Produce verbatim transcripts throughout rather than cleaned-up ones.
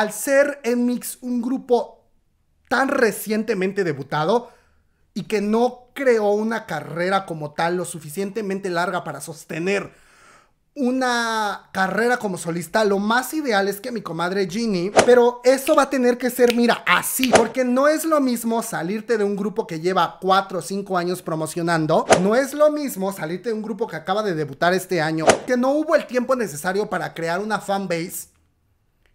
al ser N M I X X un grupo tan recientemente debutado y que no creó una carrera como tal lo suficientemente larga para sostener una carrera como solista, lo más ideal es que mi comadre Jinni, pero eso va a tener que ser, mira, así, porque no es lo mismo salirte de un grupo que lleva cuatro o cinco años promocionando, no es lo mismo salirte de un grupo que acaba de debutar este año, que no hubo el tiempo necesario para crear una fanbase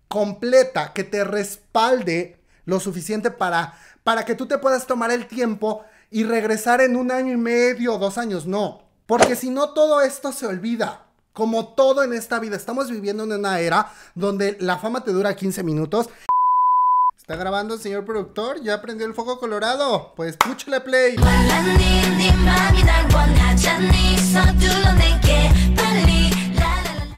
completa que te respalde lo suficiente para, para que tú te puedas tomar el tiempo y regresar en un año y medio, dos años, no, porque si no todo esto se olvida. Como todo en esta vida, estamos viviendo en una era donde la fama te dura quince minutos. ¿Está grabando, señor productor? ¿Ya prendió el foco colorado? Pues púchale play.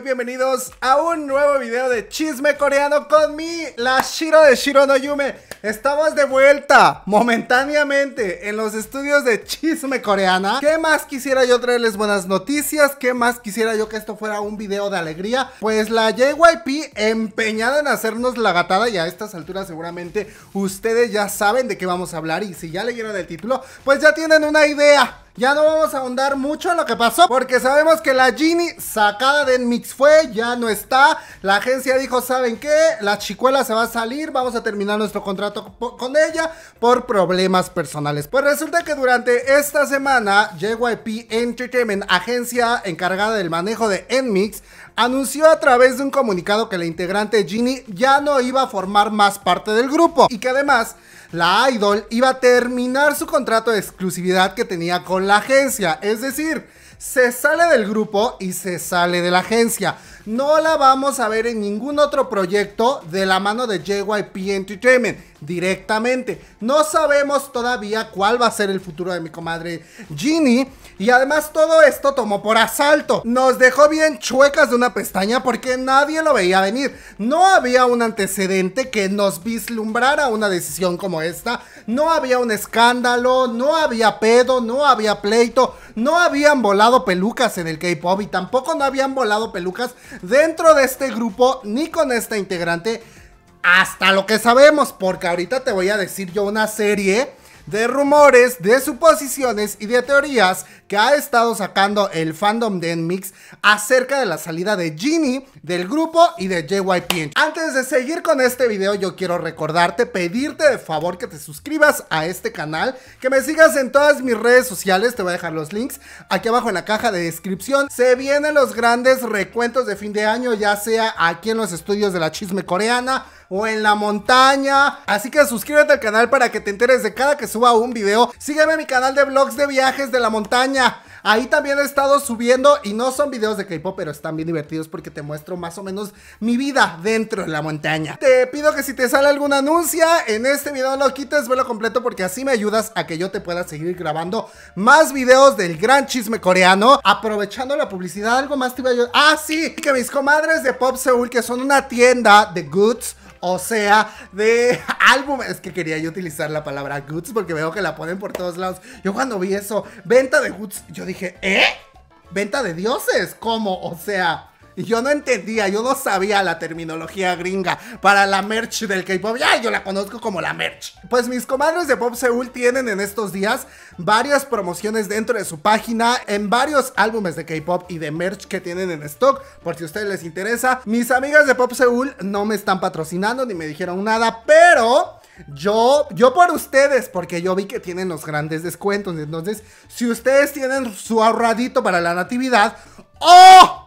Bienvenidos a un nuevo video de chisme coreano con mi, la Shiro de Shiro no Yume. Estamos de vuelta momentáneamente en los estudios de chisme coreana. ¿Qué más quisiera yo traerles buenas noticias? ¿Qué más quisiera yo que esto fuera un video de alegría? Pues la J Y P empeñada en hacernos la gatada, y a estas alturas seguramente ustedes ya saben de qué vamos a hablar, y si ya leyeron el título, pues ya tienen una idea. Ya no vamos a ahondar mucho en lo que pasó, porque sabemos que la Jinni sacada de N M I X X fue, ya no está. La agencia dijo, ¿saben qué? La chicuela se va a salir, vamos a terminar nuestro contrato con ella por problemas personales. Pues resulta que durante esta semana, J Y P Entertainment, agencia encargada del manejo de N M I X X, anunció a través de un comunicado que la integrante Jinni ya no iba a formar más parte del grupo, y que además la idol iba a terminar su contrato de exclusividad que tenía con la agencia. Es decir, se sale del grupo y se sale de la agencia. No la vamos a ver en ningún otro proyecto de la mano de J Y P Entertainment directamente. No sabemos todavía cuál va a ser el futuro de mi comadre Jinni. Y además todo esto tomó por asalto. Nos dejó bien chuecas de una pestaña porque nadie lo veía venir. No había un antecedente que nos vislumbrara una decisión como esta. No había un escándalo, no había pedo, no había pleito. No habían volado pelucas en el K-pop, y tampoco no habían volado pelucas dentro de este grupo ni con esta integrante, hasta lo que sabemos, porque ahorita te voy a decir yo una serie de rumores, de suposiciones y de teorías que ha estado sacando el fandom de N M I X X acerca de la salida de Jinni del grupo y de J Y P. Antes de seguir con este video, yo quiero recordarte, pedirte de favor que te suscribas a este canal, que me sigas en todas mis redes sociales, te voy a dejar los links aquí abajo en la caja de descripción. Se vienen los grandes recuentos de fin de año, ya sea aquí en los estudios de la chisme coreana o en la montaña, así que suscríbete al canal para que te enteres de cada que suba un video. Sígueme en mi canal de vlogs de viajes de la montaña, ahí también he estado subiendo, y no son videos de K-pop, pero están bien divertidos porque te muestro más o menos mi vida dentro de la montaña. Te pido que si te sale algún anuncio en este video lo quites, velo completo, porque así me ayudas a que yo te pueda seguir grabando más videos del gran chisme coreano. Aprovechando la publicidad, algo más te iba a ayudar. Ah, sí, que mis comadres de Pop Seúl, que son una tienda de goods, o sea, de álbumes, es que quería yo utilizar la palabra goods porque veo que la ponen por todos lados. Yo cuando vi eso, venta de goods, yo dije, ¿eh? ¿Venta de dioses? ¿Cómo? O sea, yo no entendía, yo no sabía la terminología gringa para la merch del K-pop. Ya, yo la conozco como la merch. Pues mis comadres de Pop Seúl tienen en estos días varias promociones dentro de su página, en varios álbumes de K-pop y de merch que tienen en stock, por si a ustedes les interesa. Mis amigas de Pop Seúl no me están patrocinando ni me dijeron nada, pero Yo, yo por ustedes, porque yo vi que tienen los grandes descuentos. Entonces, si ustedes tienen su ahorradito para la natividad, ¡oh!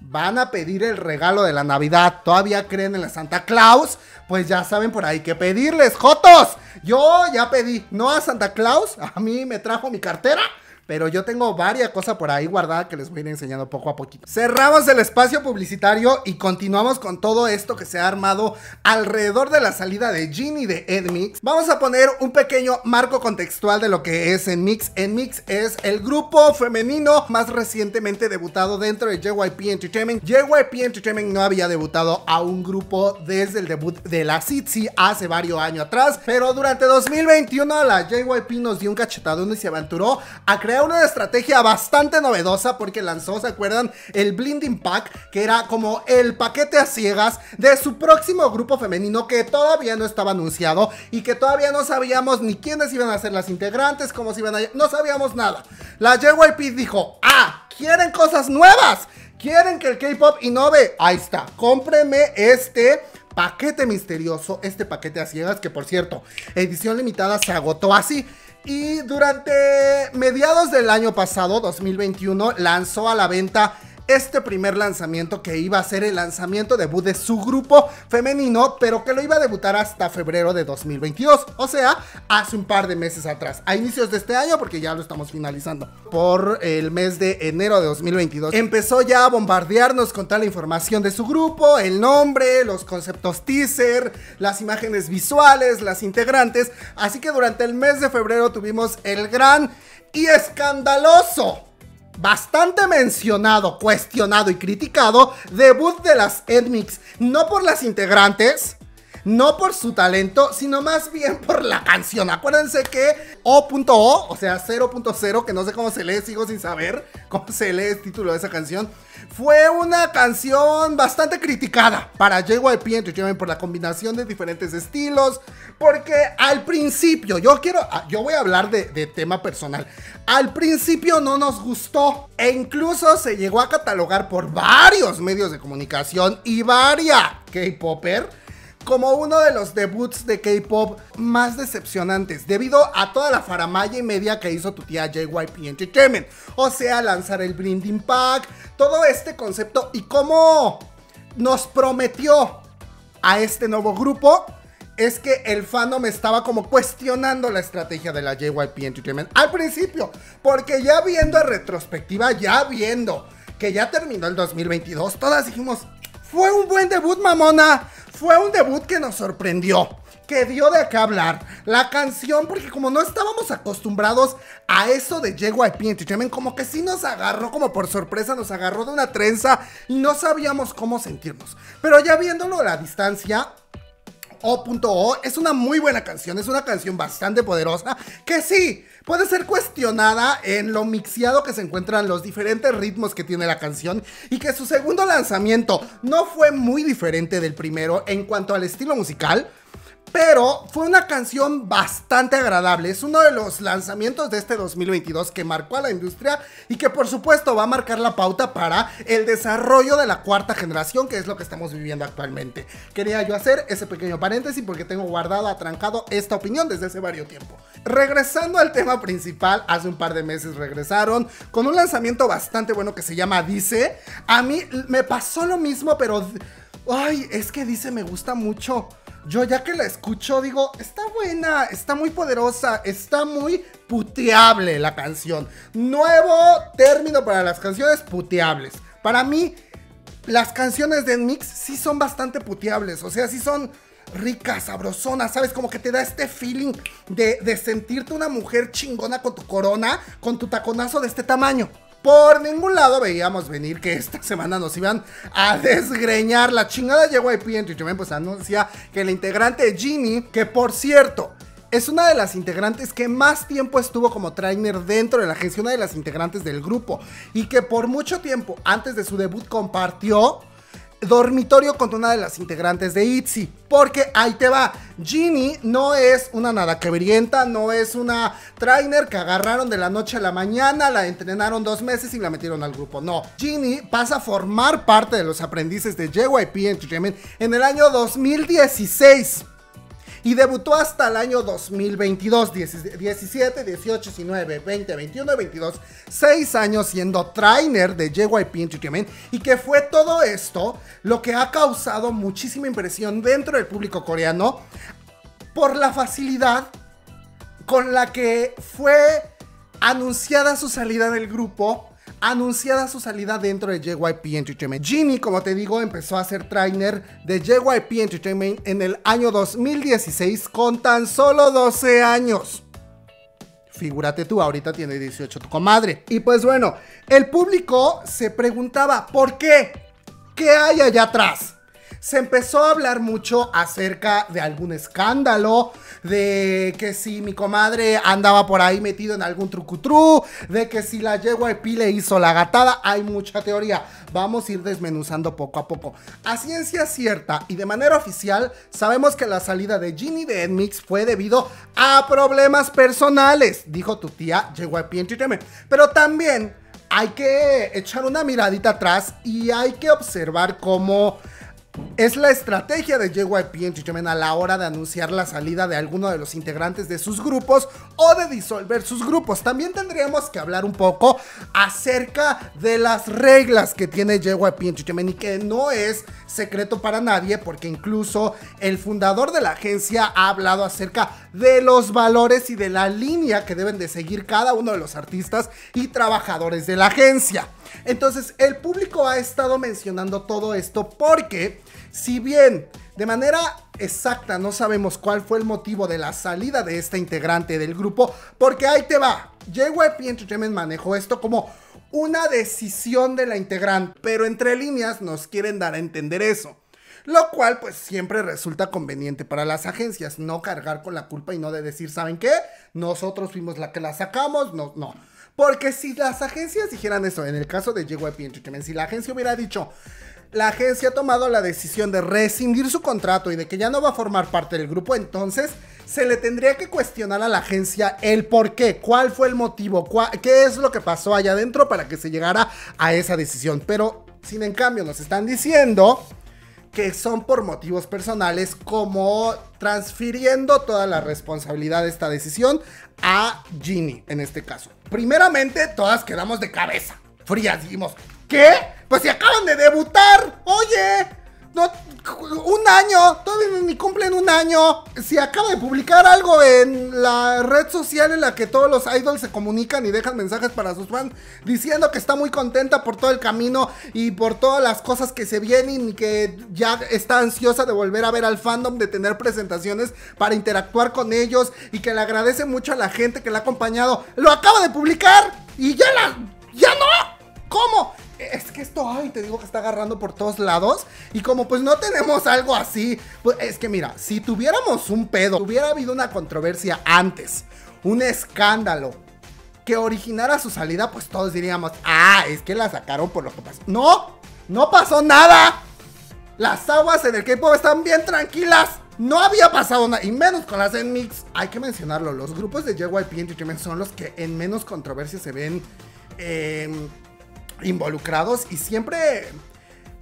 van a pedir el regalo de la Navidad, todavía creen en la Santa Claus, pues ya saben por ahí que pedirles, jotos. Yo ya pedí, no a Santa Claus, a mí me trajo mi cartera, pero yo tengo varias cosas por ahí guardadas que les voy a ir enseñando poco a poquito. Cerramos el espacio publicitario y continuamos con todo esto que se ha armado alrededor de la salida de Jinni de N M I X X. Vamos a poner un pequeño marco contextual de lo que es N M I X X. N M I X X es el grupo femenino más recientemente debutado dentro de J Y P Entertainment. J Y P Entertainment no había debutado a un grupo desde el debut de la ITZY hace varios años atrás, pero durante dos mil veintiuno la J Y P nos dio un cachetadón y se aventuró a crear idea, una estrategia bastante novedosa, porque lanzó, ¿se acuerdan? El Blinding Pack, que era como el paquete a ciegas de su próximo grupo femenino, que todavía no estaba anunciado y que todavía no sabíamos ni quiénes iban a ser las integrantes, cómo se iban a... no sabíamos nada. La J Y P dijo, ah, ¿quieren cosas nuevas? ¿Quieren que el K-pop innove? Ahí está, cómprenme este paquete misterioso, este paquete a ciegas, que por cierto, edición limitada, se agotó así. Y durante mediados del año pasado, dos mil veintiuno, lanzó a la venta este primer lanzamiento, que iba a ser el lanzamiento debut de su grupo femenino, pero que lo iba a debutar hasta febrero de dos mil veintidós, o sea, hace un par de meses atrás, a inicios de este año, porque ya lo estamos finalizando. Por el mes de enero de dos mil veintidós empezó ya a bombardearnos con toda la información de su grupo, el nombre, los conceptos teaser, las imágenes visuales, las integrantes. Así que durante el mes de febrero tuvimos el gran y escandaloso, bastante mencionado, cuestionado y criticado debut de las N M I X X, no por las integrantes, no por su talento, sino más bien por la canción. Acuérdense que O.O, o sea cero punto cero, que no sé cómo se lee, sigo sin saber cómo se lee el título de esa canción, fue una canción bastante criticada para J Y P Entertainment por la combinación de diferentes estilos. Porque al principio, yo quiero, yo voy a hablar de, de tema personal, al principio no nos gustó, e incluso se llegó a catalogar por varios medios de comunicación y varia K-popper como uno de los debuts de K-pop más decepcionantes, debido a toda la faramalla y media que hizo tu tía J Y P Entertainment. O sea, lanzar el Blinding Pack, todo este concepto, y cómo nos prometió a este nuevo grupo. Es que el fandom estaba como cuestionando la estrategia de la J Y P Entertainment al principio, porque ya viendo en retrospectiva, ya viendo que ya terminó el dos mil veintidós, todas dijimos, fue un buen debut, mamona. Fue un debut que nos sorprendió, que dio de qué hablar. La canción, porque como no estábamos acostumbrados a eso de J Y P Entertainment, como que sí nos agarró como por sorpresa, nos agarró de una trenza y no sabíamos cómo sentirnos. Pero ya viéndolo a la distancia, O.O es una muy buena canción, es una canción bastante poderosa, que sí, puede ser cuestionada en lo mixeado que se encuentran los diferentes ritmos que tiene la canción, y que su segundo lanzamiento no fue muy diferente del primero en cuanto al estilo musical, pero fue una canción bastante agradable. Es uno de los lanzamientos de este dos mil veintidós que marcó a la industria y que por supuesto va a marcar la pauta para el desarrollo de la cuarta generación, que es lo que estamos viviendo actualmente. Quería yo hacer ese pequeño paréntesis porque tengo guardado, atrancado esta opinión desde hace varios tiempo. Regresando al tema principal, hace un par de meses regresaron con un lanzamiento bastante bueno que se llama Dice. A mí me pasó lo mismo, pero... ay, es que Dice me gusta mucho. Yo ya que la escucho digo, está buena, está muy poderosa, está muy puteable la canción. Nuevo término para las canciones, puteables. Para mí, las canciones de N M I X X sí son bastante puteables, o sea, sí son ricas, sabrosonas, ¿sabes? Como que te da este feeling de, de sentirte una mujer chingona con tu corona, con tu taconazo de este tamaño. Por ningún lado veíamos venir que esta semana nos iban a desgreñar. La chingada J Y P Entertainment pues anuncia que la integrante Jinni, que por cierto es una de las integrantes que más tiempo estuvo como trainer dentro de la agencia, una de las integrantes del grupo, y que por mucho tiempo antes de su debut compartió dormitorio con una de las integrantes de ITZY. Porque ahí te va, Jinni no es una nada quebrienta, no es una trainer que agarraron de la noche a la mañana, la entrenaron dos meses y la metieron al grupo. No, Jinni pasa a formar parte de los aprendices de J Y P Entertainment en el año dos mil dieciséis y debutó hasta el año dos mil veintidós, diecisiete, dieciocho, diecinueve, veinte, veintiuno, veintidós, seis años siendo trainer de J Y P Entertainment, y que fue todo esto lo que ha causado muchísima impresión dentro del público coreano por la facilidad con la que fue anunciada su salida del grupo, anunciada su salida dentro de J Y P Entertainment. Jinni, como te digo, empezó a ser trainer de J Y P Entertainment en el año dos mil dieciséis con tan solo doce años. Figúrate tú, ahorita tiene dieciocho tu comadre. Y pues bueno, el público se preguntaba, ¿por qué? ¿Qué hay allá atrás? se empezó a hablar mucho acerca de algún escándalo, de que si mi comadre andaba por ahí metido en algún trucutru, de que si la J Y P le hizo la gatada. Hay mucha teoría, vamos a ir desmenuzando poco a poco. A ciencia cierta y de manera oficial, sabemos que la salida de Jinni de N M I X X fue debido a problemas personales, dijo tu tía J Y P Entertainment, pero también hay que echar una miradita atrás y hay que observar cómo es la estrategia de J Y P Entertainment a la hora de anunciar la salida de alguno de los integrantes de sus grupos o de disolver sus grupos. También tendríamos que hablar un poco acerca de las reglas que tiene J Y P Entertainment y que no es secreto para nadie, porque incluso el fundador de la agencia ha hablado acerca de los valores y de la línea que deben de seguir cada uno de los artistas y trabajadores de la agencia. Entonces, el público ha estado mencionando todo esto porque, si bien de manera exacta no sabemos cuál fue el motivo de la salida de este integrante del grupo, porque ahí te va, J Y P Entertainment manejó esto como una decisión de la integrante, pero entre líneas nos quieren dar a entender eso, lo cual pues siempre resulta conveniente para las agencias, no cargar con la culpa y no de decir, ¿saben qué? Nosotros fuimos la que la sacamos, no, no. Porque si las agencias dijeran eso, en el caso de J Y P Entertainment, si la agencia hubiera dicho, la agencia ha tomado la decisión de rescindir su contrato y de que ya no va a formar parte del grupo, entonces se le tendría que cuestionar a la agencia el por qué, cuál fue el motivo, cuál, qué es lo que pasó allá adentro para que se llegara a esa decisión. Pero, sin en cambio, nos están diciendo que son por motivos personales, como transfiriendo toda la responsabilidad de esta decisión a Jinni, en este caso. Primeramente, todas quedamos de cabeza frías, dijimos, ¿qué? Pues si acaban de debutar, oye, no, un año, todavía ni cumplen un año. Si acaba de publicar algo en la red social en la que todos los idols se comunican y dejan mensajes para sus fans diciendo que está muy contenta por todo el camino y por todas las cosas que se vienen y que ya está ansiosa de volver a ver al fandom, de tener presentaciones para interactuar con ellos y que le agradece mucho a la gente que la ha acompañado. Lo acaba de publicar y ya la... ¡Ya no! ¿Cómo? Es que esto, ay, te digo que está agarrando por todos lados. Y como pues no tenemos algo así, pues es que mira, si tuviéramos un pedo, hubiera habido una controversia antes, un escándalo que originara su salida, pues todos diríamos, ah, es que la sacaron por lo que pasó. No, no pasó nada. Las aguas en el K-pop están bien tranquilas. No había pasado nada, y menos con las N M I X X. Hay que mencionarlo, los grupos de J Y P Entertainment son los que en menos controversia se ven Eh... involucrados, y siempre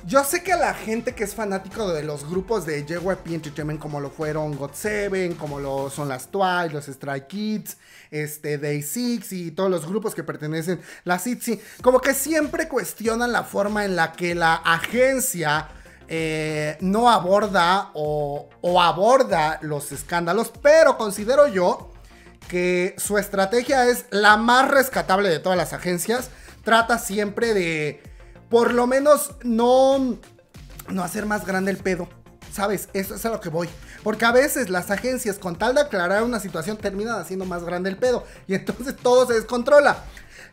yo sé que a la gente que es fanático de los grupos de J Y P Entertainment, como lo fueron got seven, como lo son las Twice, los Stray Kids, este Day six y todos los grupos que pertenecen, las ITZY, como que siempre cuestionan la forma en la que la agencia eh, no aborda o, o aborda los escándalos, pero considero yo que su estrategia es la más rescatable de todas las agencias. Trata siempre de, por lo menos, no, no hacer más grande el pedo, ¿sabes? Eso es a lo que voy. Porque a veces las agencias, con tal de aclarar una situación, terminan haciendo más grande el pedo. Y entonces todo se descontrola.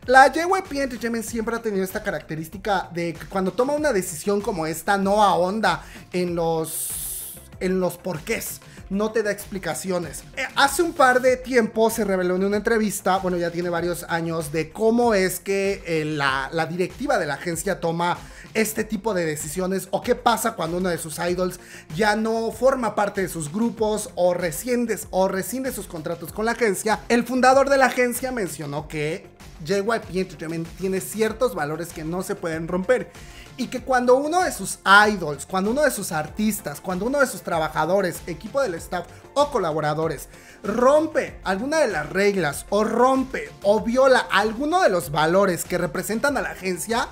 La J Y P Entertainment siempre ha tenido esta característica de que cuando toma una decisión como esta, no ahonda en los, en los porqués. No te da explicaciones. Eh, hace un par de tiempo se reveló en una entrevista, bueno, ya tiene varios años, de cómo es que eh, la, la directiva de la agencia toma este tipo de decisiones, o qué pasa cuando uno de sus idols ya no forma parte de sus grupos o rescinde, o rescinde sus contratos con la agencia. El fundador de la agencia mencionó que J Y P Entertainment tiene ciertos valores que no se pueden romper, y que cuando uno de sus idols, cuando uno de sus artistas, cuando uno de sus trabajadores, equipo del staff o colaboradores rompe alguna de las reglas o rompe o viola alguno de los valores que representan a la agencia,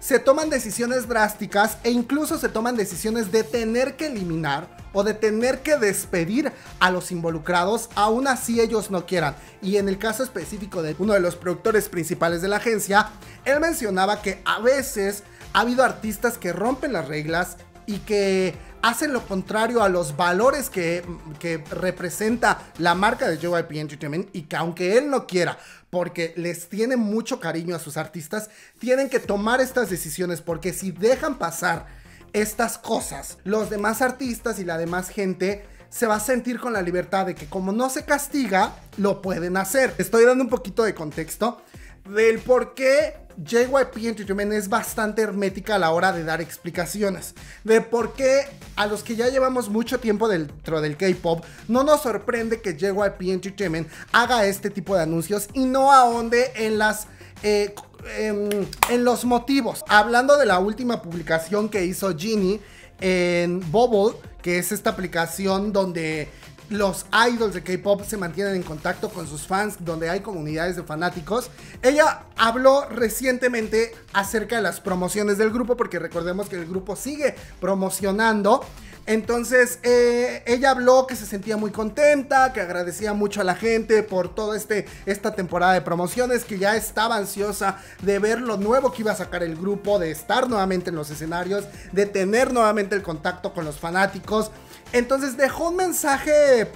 se toman decisiones drásticas e incluso se toman decisiones de tener que eliminar o de tener que despedir a los involucrados, aún así ellos no quieran. Y en el caso específico de uno de los productores principales de la agencia, él mencionaba que a veces ha habido artistas que rompen las reglas y que hacen lo contrario a los valores que, que representa la marca de J Y P Entertainment, y que aunque él no quiera, porque les tiene mucho cariño a sus artistas, tienen que tomar estas decisiones, porque si dejan pasar estas cosas, los demás artistas y la demás gente se va a sentir con la libertad de que, como no se castiga, lo pueden hacer. Estoy dando un poquito de contexto del por qué J Y P Entertainment es bastante hermética a la hora de dar explicaciones, de por qué a los que ya llevamos mucho tiempo dentro del K-pop no nos sorprende que J Y P Entertainment haga este tipo de anuncios y no ahonde en las... Eh, en, en los motivos. Hablando de la última publicación que hizo Jinni en Bubble, que es esta aplicación donde los idols de K-pop se mantienen en contacto con sus fans, donde hay comunidades de fanáticos. Ella habló recientemente acerca de las promociones del grupo, porque recordemos que el grupo sigue promocionando. Entonces eh, ella habló que se sentía muy contenta, que agradecía mucho a la gente por toda este, esta temporada de promociones, que ya estaba ansiosa de ver lo nuevo que iba a sacar el grupo, de estar nuevamente en los escenarios, de tener nuevamente el contacto con los fanáticos. Entonces dejó un mensaje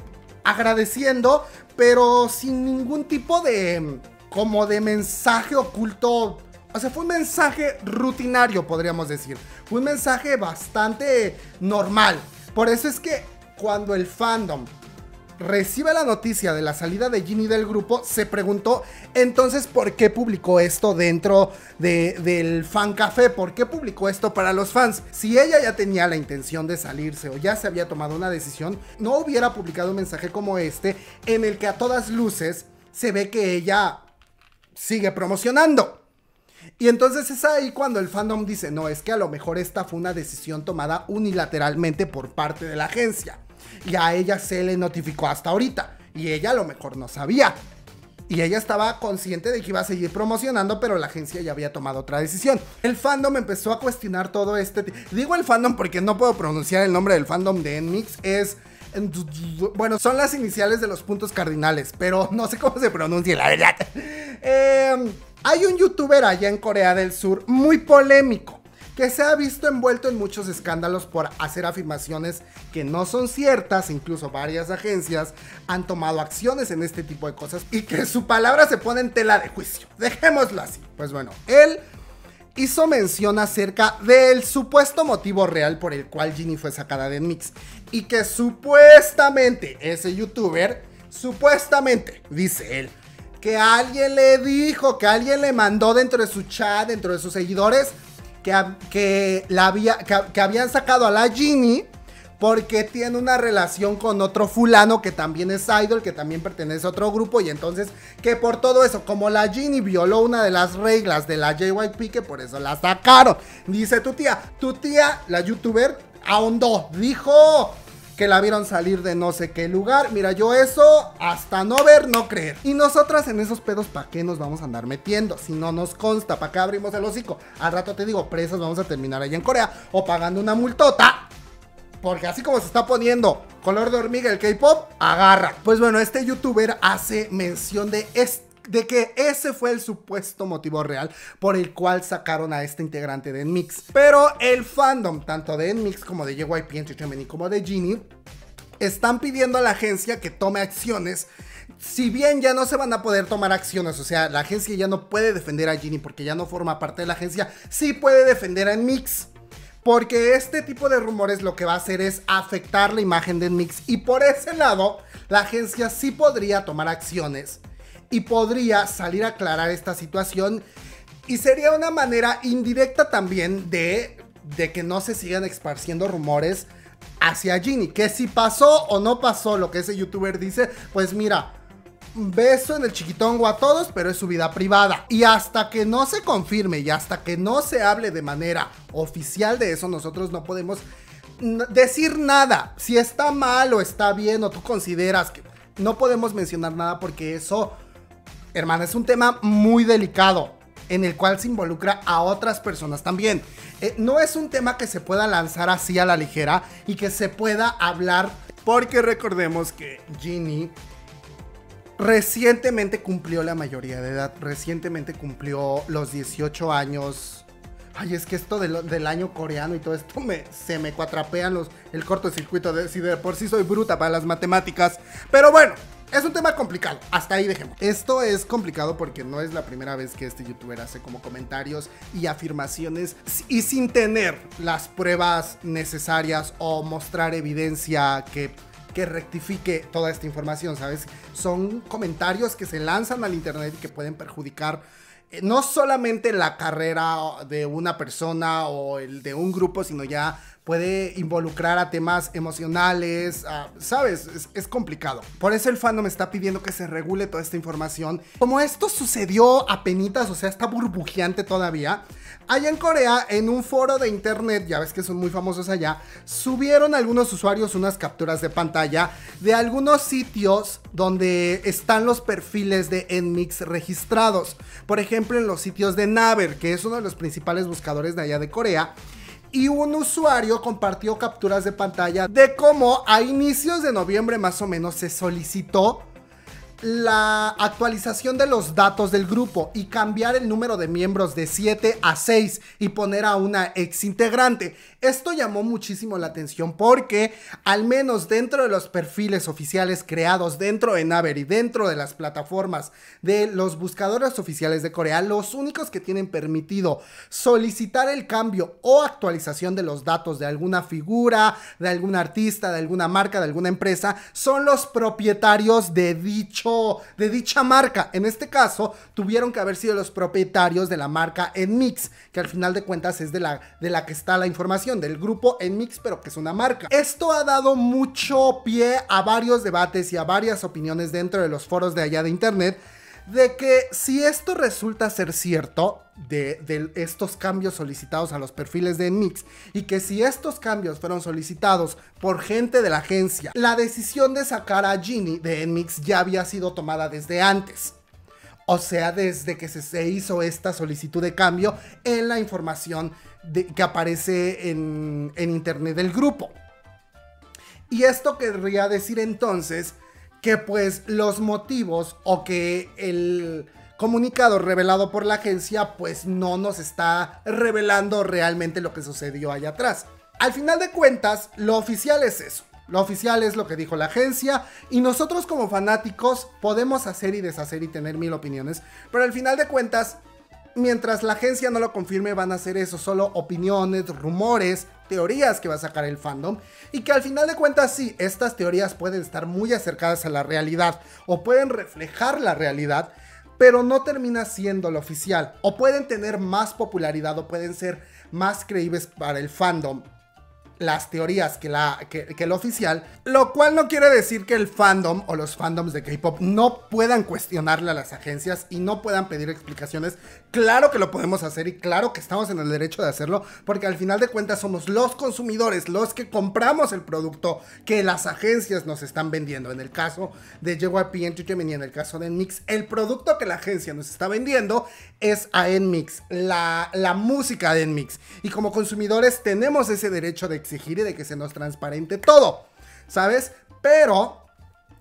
agradeciendo, pero sin ningún tipo de, como de mensaje oculto. O sea, fue un mensaje rutinario, podríamos decir. Fue un mensaje bastante normal. Por eso es que cuando el fandom recibe la noticia de la salida de Jinni del grupo, se preguntó entonces por qué publicó esto dentro de, del fan café. ¿Por qué publicó esto para los fans? Si ella ya tenía la intención de salirse o ya se había tomado una decisión, no hubiera publicado un mensaje como este, en el que a todas luces se ve que ella sigue promocionando. Y entonces es ahí cuando el fandom dice, no, es que a lo mejor esta fue una decisión tomada unilateralmente por parte de la agencia, y a ella se le notificó hasta ahorita, y ella a lo mejor no sabía, y ella estaba consciente de que iba a seguir promocionando, pero la agencia ya había tomado otra decisión. El fandom empezó a cuestionar todo este... Digo el fandom porque no puedo pronunciar el nombre del fandom de N M I X X, es... Bueno, son las iniciales de los puntos cardinales, pero no sé cómo se pronuncia, la verdad. Eh... Hay un youtuber allá en Corea del Sur muy polémico, que se ha visto envuelto en muchos escándalos por hacer afirmaciones que no son ciertas. Incluso varias agencias han tomado acciones en este tipo de cosas, y que su palabra se pone en tela de juicio. Dejémoslo así. Pues bueno, él hizo mención acerca del supuesto motivo real por el cual Jinni fue sacada de N M I X X, y que supuestamente ese youtuber, supuestamente, dice él, que alguien le dijo, que alguien le mandó dentro de su chat, dentro de sus seguidores, que, que, la había, que, que habían sacado a la Jinni porque tiene una relación con otro fulano que también es idol, que también pertenece a otro grupo, y entonces que por todo eso, como la Jinni violó una de las reglas de la J Y P, que por eso la sacaron. Dice tu tía, tu tía, la youtuber, ahondó, dijo... que la vieron salir de no sé qué lugar. Mira, yo eso, hasta no ver, no creer. Y nosotras en esos pedos, ¿para qué nos vamos a andar metiendo? Si no nos consta, ¿para qué abrimos el hocico? Al rato te digo, presas vamos a terminar allá en Corea, o pagando una multota, porque así como se está poniendo color de hormiga el K-pop, agarra. Pues bueno, este youtuber hace mención de este de que ese fue el supuesto motivo real por el cual sacaron a este integrante de N M I X X. Pero el fandom, tanto de N M I X X como de J Y P Entertainment y como de Jinni, están pidiendo a la agencia que tome acciones. Si bien ya no se van a poder tomar acciones, o sea, la agencia ya no puede defender a Jinni porque ya no forma parte de la agencia, sí puede defender a N M I X X, porque este tipo de rumores lo que va a hacer es afectar la imagen de N M I X X, y por ese lado la agencia sí podría tomar acciones y podría salir a aclarar esta situación, y sería una manera indirecta también de, de que no se sigan esparciendo rumores hacia Jinni. Que si pasó o no pasó lo que ese youtuber dice, pues mira, beso en el chiquitongo a todos, pero es su vida privada, y hasta que no se confirme y hasta que no se hable de manera oficial de eso, nosotros no podemos decir nada. Si está mal o está bien, o tú consideras que no podemos mencionar nada, porque eso... Hermana, es un tema muy delicado en el cual se involucra a otras personas también. Eh, no es un tema que se pueda lanzar así a la ligera y que se pueda hablar, porque recordemos que Jinni recientemente cumplió la mayoría de edad, recientemente cumplió los dieciocho años. Ay, es que esto de lo, del año coreano y todo esto me, se me cuatrapean los, el cortocircuito, de, si de por sí soy bruta para las matemáticas, pero bueno. Es un tema complicado, hasta ahí dejemos. Esto es complicado porque no es la primera vez que este youtuber hace como comentarios y afirmaciones y sin tener las pruebas necesarias o mostrar evidencia que... que rectifique toda esta información, ¿sabes? Son comentarios que se lanzan al internet y que pueden perjudicar eh, no solamente la carrera de una persona o el de un grupo, sino ya puede involucrar a temas emocionales, uh, ¿sabes? Es, es complicado. Por eso el fandom está pidiendo que se regule toda esta información. Como esto sucedió apenitas, o sea, está burbujeante todavía, allá en Corea, en un foro de internet, ya ves que son muy famosos allá, subieron algunos usuarios unas capturas de pantalla de algunos sitios donde están los perfiles de N M I X X registrados. Por ejemplo, en los sitios de Naver, que es uno de los principales buscadores de allá de Corea. Y un usuario compartió capturas de pantalla de cómo a inicios de noviembre más o menos se solicitó la actualización de los datos del grupo y cambiar el número de miembros de siete a seis y poner a una ex integrante. Esto llamó muchísimo la atención porque al menos dentro de los perfiles oficiales creados dentro de Naver y dentro de las plataformas de los buscadores oficiales de Corea, los únicos que tienen permitido solicitar el cambio o actualización de los datos de alguna figura, de algún artista, de alguna marca, de alguna empresa, son los propietarios de dicho de dicha marca. En este caso tuvieron que haber sido los propietarios de la marca N M I X X, que al final de cuentas es de la, de la que está la información del grupo N M I X X, pero que es una marca. Esto ha dado mucho pie a varios debates y a varias opiniones dentro de los foros de allá de internet, de que si esto resulta ser cierto de, de estos cambios solicitados a los perfiles de N M I X X, y que si estos cambios fueron solicitados por gente de la agencia, la decisión de sacar a Jinni de N M I X X ya había sido tomada desde antes. O sea, desde que se, se hizo esta solicitud de cambio en la información de, que aparece en, en internet del grupo. Y esto querría decir entonces que pues los motivos o que el comunicado revelado por la agencia pues no nos está revelando realmente lo que sucedió allá atrás. Al final de cuentas, lo oficial es eso. Lo oficial es lo que dijo la agencia y nosotros como fanáticos podemos hacer y deshacer y tener mil opiniones, pero al final de cuentas, mientras la agencia no lo confirme, van a ser eso, solo opiniones, rumores, teorías que va a sacar el fandom. Y que al final de cuentas sí, estas teorías pueden estar muy acercadas a la realidad o pueden reflejar la realidad, pero no termina siendo lo oficial. O pueden tener más popularidad o pueden ser más creíbles para el fandom las teorías que, la, que, que lo oficial, lo cual no quiere decir que el fandom o los fandoms de K-pop no puedan cuestionarle a las agencias y no puedan pedir explicaciones. Claro que lo podemos hacer y claro que estamos en el derecho de hacerlo, porque al final de cuentas somos los consumidores, los que compramos el producto que las agencias nos están vendiendo. En el caso de J Y P Entertainment y en el caso de N M I X X, el producto que la agencia nos está vendiendo es a N M I X X, la, la música de N M I X X, y como consumidores tenemos ese derecho de exigir y de que se nos transparente todo, ¿sabes? Pero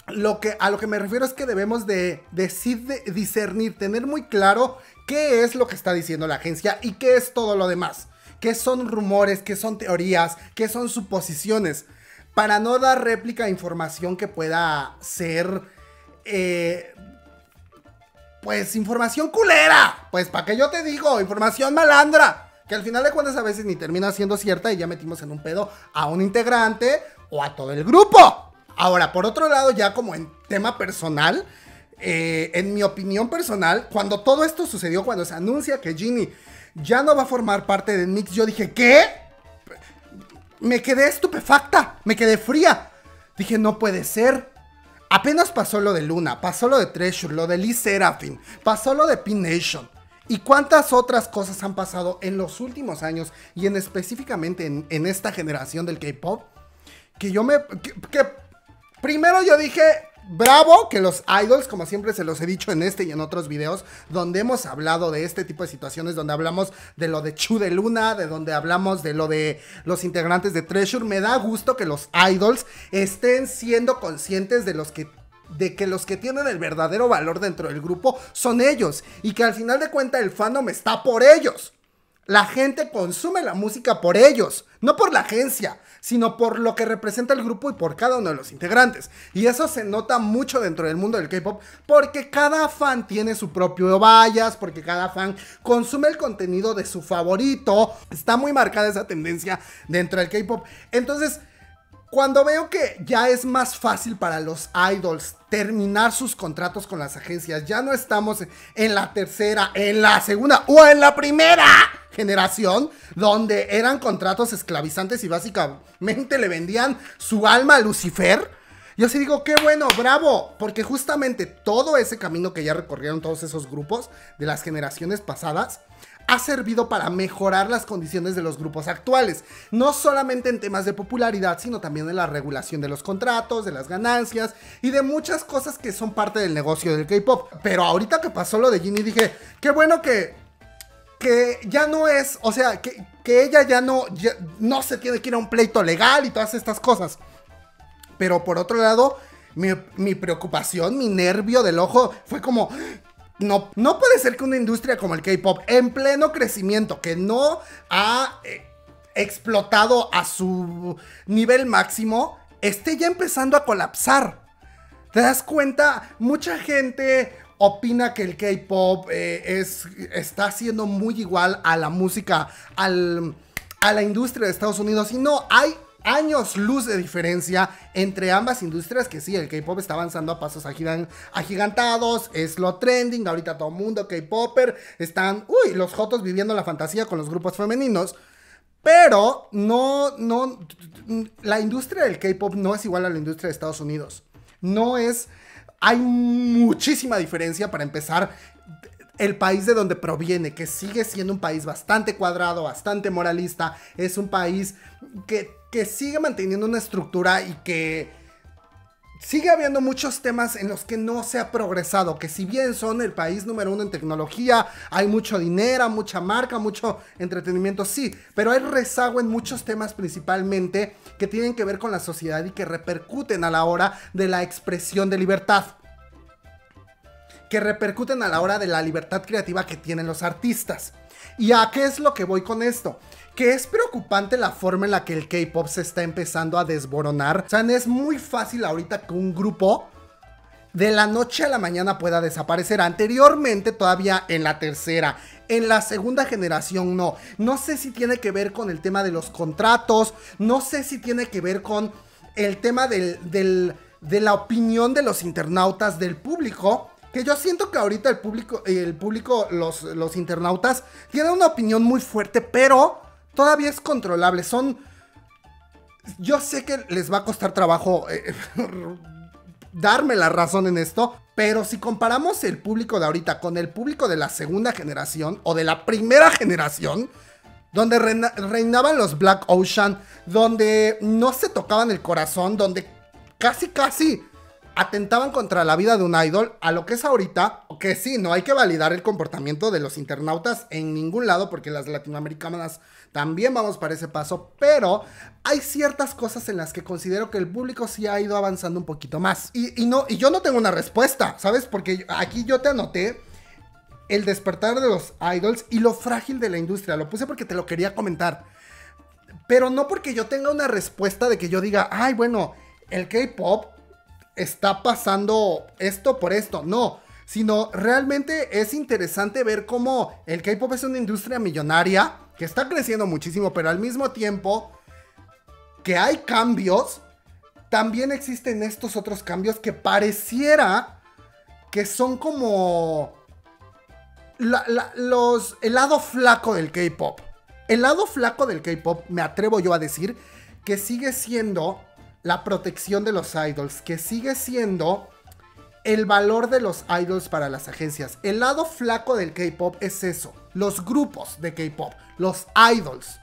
lo que, a lo que me refiero es que debemos de, de, de discernir, tener muy claro qué es lo que está diciendo la agencia y qué es todo lo demás, qué son rumores, qué son teorías, qué son suposiciones, para no dar réplica a información que pueda ser eh, pues información culera, pues para que yo te digo, información malandra, que al final de cuentas a veces ni termina siendo cierta y ya metimos en un pedo a un integrante o a todo el grupo. Ahora, por otro lado, ya como en tema personal, eh, en mi opinión personal, cuando todo esto sucedió, cuando se anuncia que Jinni ya no va a formar parte de N M I X X, yo dije, ¿qué? Me quedé estupefacta, me quedé fría. Dije, no puede ser. Apenas pasó lo de Luna, pasó lo de Treasure, lo de L E SSERAFIM, pasó lo de P-Nation. ¿Y cuántas otras cosas han pasado en los últimos años y en específicamente en, en esta generación del K-pop? Que yo me... Que, que primero yo dije, bravo que los idols, como siempre se los he dicho en este y en otros videos, donde hemos hablado de este tipo de situaciones, donde hablamos de lo de Chu de Luna, de donde hablamos de lo de los integrantes de Treasure, me da gusto que los idols estén siendo conscientes de los que... de que los que tienen el verdadero valor dentro del grupo son ellos, y que al final de cuentas el fandom está por ellos. La gente consume la música por ellos, no por la agencia, sino por lo que representa el grupo y por cada uno de los integrantes. Y eso se nota mucho dentro del mundo del K-pop, porque cada fan tiene su propio bias, porque cada fan consume el contenido de su favorito. Está muy marcada esa tendencia dentro del K-pop. Entonces, cuando veo que ya es más fácil para los idols terminar sus contratos con las agencias, ya no estamos en la tercera, en la segunda o en la primera generación, donde eran contratos esclavizantes y básicamente le vendían su alma a Lucifer. Yo sí digo, qué bueno, bravo, porque justamente todo ese camino que ya recorrieron todos esos grupos de las generaciones pasadas ha servido para mejorar las condiciones de los grupos actuales, no solamente en temas de popularidad, sino también en la regulación de los contratos, de las ganancias y de muchas cosas que son parte del negocio del K-pop. Pero ahorita que pasó lo de Jinni dije, qué bueno que, que ya no es, o sea, que, que ella ya no, ya, no se tiene que ir a un pleito legal y todas estas cosas. Pero por otro lado, mi, mi preocupación, mi nervio del ojo fue como... No, no puede ser que una industria como el K-pop, en pleno crecimiento, que no ha eh, explotado a su nivel máximo, esté ya empezando a colapsar. ¿Te das cuenta? Mucha gente opina que el K-pop eh, es, está siendo muy igual a la música, al, a la industria de Estados Unidos. Y no, hay años luz de diferencia entre ambas industrias, que sí, el K-pop está avanzando a pasos agigantados, es lo trending, ahorita todo el mundo K-popper, están, uy, los jotos viviendo la fantasía con los grupos femeninos, pero no, no, la industria del K-pop no es igual a la industria de Estados Unidos, no es, hay muchísima diferencia. Para empezar, el país de donde proviene, que sigue siendo un país bastante cuadrado, bastante moralista, es un país que, que sigue manteniendo una estructura y que sigue habiendo muchos temas en los que no se ha progresado, que si bien son el país número uno en tecnología, hay mucho dinero, mucha marca, mucho entretenimiento, sí, pero hay rezago en muchos temas principalmente que tienen que ver con la sociedad y que repercuten a la hora de la expresión de libertad. Que repercuten a la hora de la libertad creativa que tienen los artistas. ¿Y a qué es lo que voy con esto? Que es preocupante la forma en la que el K-pop se está empezando a desboronar. O sea, es muy fácil ahorita que un grupo de la noche a la mañana pueda desaparecer. Anteriormente, todavía en la tercera, en la segunda generación, no. No sé si tiene que ver con el tema de los contratos. No sé si tiene que ver con el tema del, del, de la opinión de los internautas, del público. Que yo siento que ahorita el público, el público los, los internautas, tienen una opinión muy fuerte, pero todavía es controlable. Son... Yo sé que les va a costar trabajo eh, darme la razón en esto, pero si comparamos el público de ahorita con el público de la segunda generación o de la primera generación, donde reina, reinaban los Black Ocean, donde no se tocaban el corazón, donde casi casi... atentaban contra la vida de un idol, a lo que es ahorita, que sí, no hay que validar el comportamiento de los internautas en ningún lado, porque las latinoamericanas también vamos para ese paso, pero hay ciertas cosas en las que considero que el público sí ha ido avanzando un poquito más, y, y, no, y yo no tengo una respuesta, ¿sabes? Porque aquí yo te anoté el despertar de los idols y lo frágil de la industria, lo puse porque te lo quería comentar, pero no porque yo tenga una respuesta de que yo diga, ay, bueno, el K-pop está pasando esto por esto, no, sino realmente es interesante ver cómo el K-pop es una industria millonaria que está creciendo muchísimo, pero al mismo tiempo que hay cambios, también existen estos otros cambios que pareciera que son como la, la, los, el lado flaco del K-pop. El lado flaco del K-pop, me atrevo yo a decir, que sigue siendo... la protección de los idols, que sigue siendo el valor de los idols para las agencias. El lado flaco del K-pop es eso, los grupos de K-pop, los idols.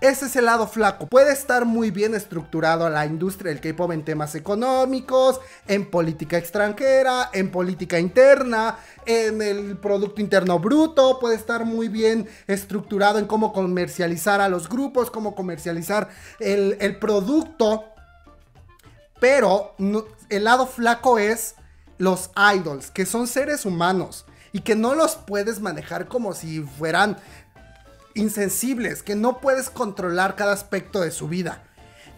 Ese es el lado flaco. Puede estar muy bien estructurado la industria del K-pop en temas económicos, en política extranjera, en política interna, en el producto interno bruto. Puede estar muy bien estructurado en cómo comercializar a los grupos, cómo comercializar el, el producto. Pero no, el lado flaco es los idols, que son seres humanos y que no los puedes manejar como si fueran insensibles, que no puedes controlar cada aspecto de su vida.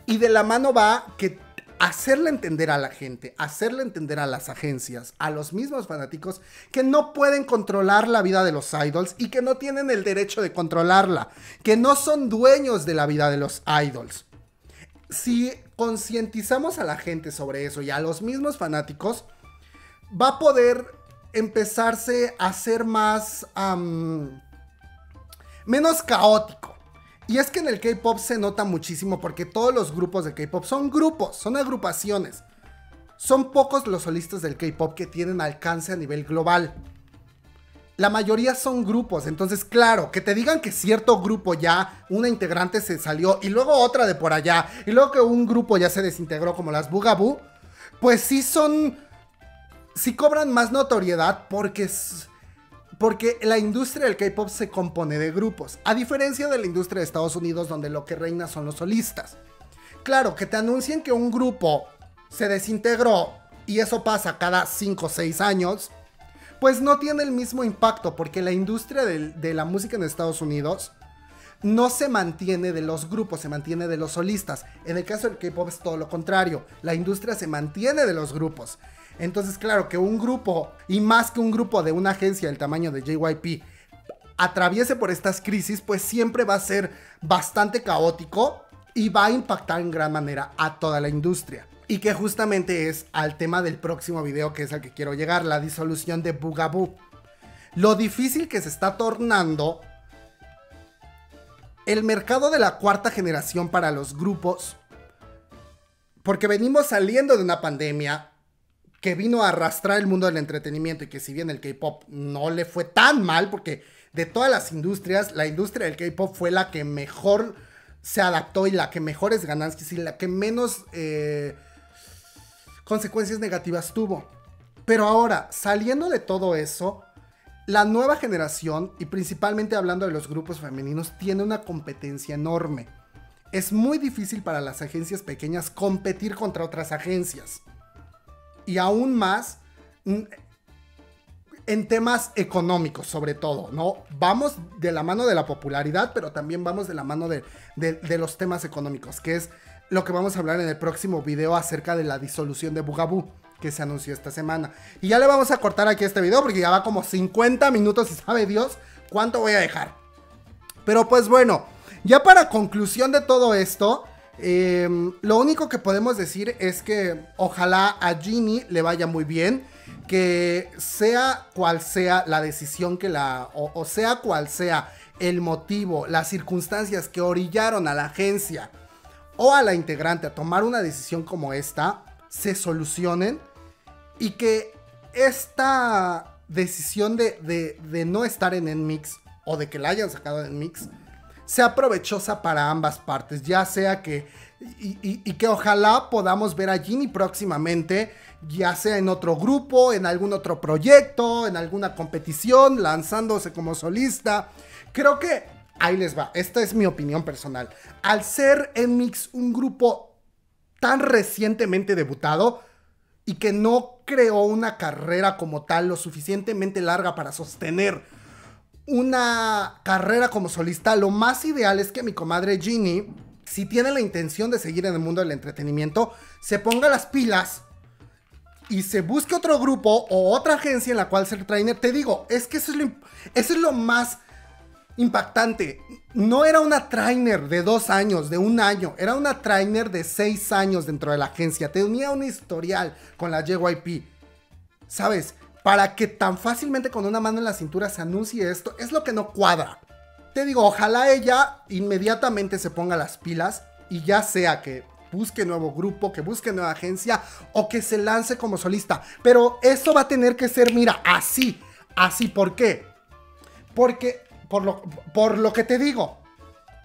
Y de la mano va que hacerle entender a la gente, hacerle entender a las agencias, a los mismos fanáticos, que no pueden controlar la vida de los idols y que no tienen el derecho de controlarla, que no son dueños de la vida de los idols. Si concientizamos a la gente sobre eso y a los mismos fanáticos, va a poder empezarse a ser más... Um, menos caótico. Y es que en el K-pop se nota muchísimo porque todos los grupos de K-pop son grupos, son agrupaciones. Son pocos los solistas del K-pop que tienen alcance a nivel global. La mayoría son grupos, entonces claro, que te digan que cierto grupo ya, una integrante se salió y luego otra de por allá, y luego que un grupo ya se desintegró como las Bugaboo, pues sí son... sí cobran más notoriedad porque... es, porque la industria del K-pop se compone de grupos, a diferencia de la industria de Estados Unidos, donde lo que reina son los solistas. Claro, que te anuncien que un grupo se desintegró y eso pasa cada cinco o seis años, pues no tiene el mismo impacto, porque la industria de, de la música en Estados Unidos no se mantiene de los grupos, se mantiene de los solistas. En el caso del K-pop es todo lo contrario, la industria se mantiene de los grupos. Entonces, claro, que un grupo, y más que un grupo de una agencia del tamaño de J Y P, atraviese por estas crisis, pues siempre va a ser bastante caótico y va a impactar en gran manera a toda la industria. Y que justamente es al tema del próximo video, que es al que quiero llegar, la disolución de Bugaboo. Lo difícil que se está tornando el mercado de la cuarta generación para los grupos, porque venimos saliendo de una pandemia que vino a arrastrar el mundo del entretenimiento, y que si bien el K-pop no le fue tan mal, porque de todas las industrias, la industria del K-pop fue la que mejor se adaptó y la que mejores ganancias y la que menos eh, consecuencias negativas tuvo. Pero ahora, saliendo de todo eso, la nueva generación, y principalmente hablando de los grupos femeninos, tiene una competencia enorme. Es muy difícil para las agencias pequeñas competir contra otras agencias. Y aún más en temas económicos, sobre todo, ¿no? Vamos de la mano de la popularidad, pero también vamos de la mano de, de, de los temas económicos, que es lo que vamos a hablar en el próximo video acerca de la disolución de Bugaboo, que se anunció esta semana. Y ya le vamos a cortar aquí este video porque ya va como cincuenta minutos y sabe Dios cuánto voy a dejar. Pero pues bueno, ya para conclusión de todo esto... Eh, lo único que podemos decir es que ojalá a Jinni le vaya muy bien, que sea cual sea la decisión que la, o, o sea cual sea el motivo, las circunstancias que orillaron a la agencia o a la integrante a tomar una decisión como esta, se solucionen y que esta decisión de, de, de no estar en N M I X X o de que la hayan sacado de N M I X X sea provechosa para ambas partes, ya sea que y, y, y que ojalá podamos ver a Jinni próximamente, ya sea en otro grupo, en algún otro proyecto, en alguna competición, lanzándose como solista. Creo que, ahí les va, esta es mi opinión personal, al ser N M I X X un grupo tan recientemente debutado y que no creó una carrera como tal lo suficientemente larga para sostener una carrera como solista, lo más ideal es que mi comadre Jinni, si tiene la intención de seguir en el mundo del entretenimiento, se ponga las pilas y se busque otro grupo o otra agencia en la cual ser trainer. Te digo, es que eso es lo, eso es lo más impactante. No era una trainer de dos años, de un año, era una trainer de seis años dentro de la agencia. Tenía un historial con la J Y P, ¿sabes? Para que tan fácilmente con una mano en la cintura se anuncie esto, es lo que no cuadra. Te digo, ojalá ella inmediatamente se ponga las pilas y ya sea que busque nuevo grupo, que busque nueva agencia o que se lance como solista. Pero eso va a tener que ser, mira, así, así. ¿Por qué? Porque, por lo, por lo que te digo,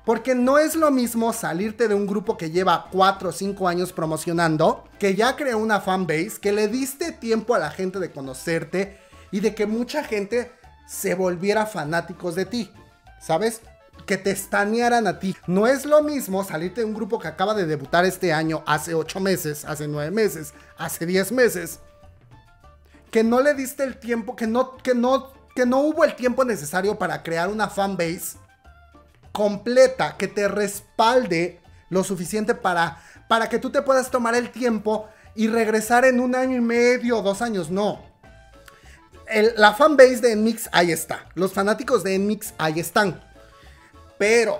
porque no es lo mismo salirte de un grupo que lleva cuatro o cinco años promocionando, que ya creó una fanbase, que le diste tiempo a la gente de conocerte y de que mucha gente se volviera fanáticos de ti, ¿sabes? Que te estanearan a ti. No es lo mismo salirte de un grupo que acaba de debutar este año, hace ocho meses, hace nueve meses, hace diez meses, que no le diste el tiempo, que no, que no, que no hubo el tiempo necesario para crear una fanbase completa, que te respalde lo suficiente para, para que tú te puedas tomar el tiempo y regresar en un año y medio, dos años, no. El, la fanbase de N M I X X ahí está, los fanáticos de N M I X X ahí están, pero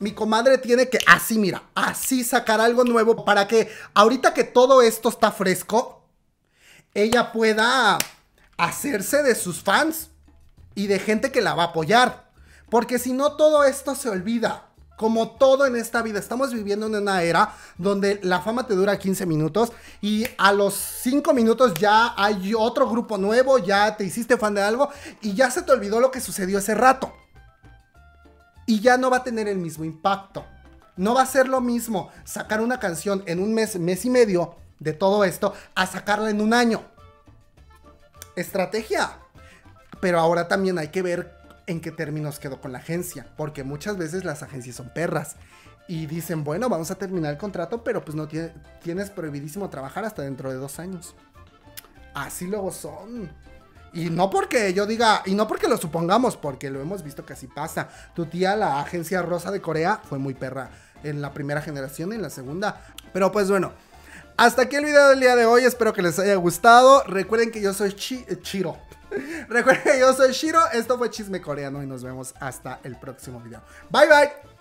mi comadre tiene que, así mira, así sacar algo nuevo para que ahorita que todo esto está fresco, ella pueda hacerse de sus fans y de gente que la va a apoyar. Porque si no, todo esto se olvida. Como todo en esta vida, estamos viviendo en una era donde la fama te dura quince minutos y a los cinco minutos ya hay otro grupo nuevo, ya te hiciste fan de algo y ya se te olvidó lo que sucedió ese rato. Y ya no va a tener el mismo impacto. No va a ser lo mismo sacar una canción en un mes, mes y medio de todo esto a sacarla en un año. Estrategia. Pero ahora también hay que ver en qué términos quedó con la agencia, porque muchas veces las agencias son perras y dicen, bueno, vamos a terminar el contrato, pero pues no tiene, tienes prohibidísimo trabajar hasta dentro de dos años. Así luego son. Y no porque yo diga, y no porque lo supongamos, porque lo hemos visto que así pasa. Tu tía, la agencia rosa de Corea, fue muy perra en la primera generación y en la segunda. Pero pues bueno, hasta aquí el video del día de hoy. Espero que les haya gustado. Recuerden que yo soy Chi- Chiro. Recuerden que yo soy Shiro. Esto fue Chisme Coreano y nos vemos hasta el próximo video. Bye, bye.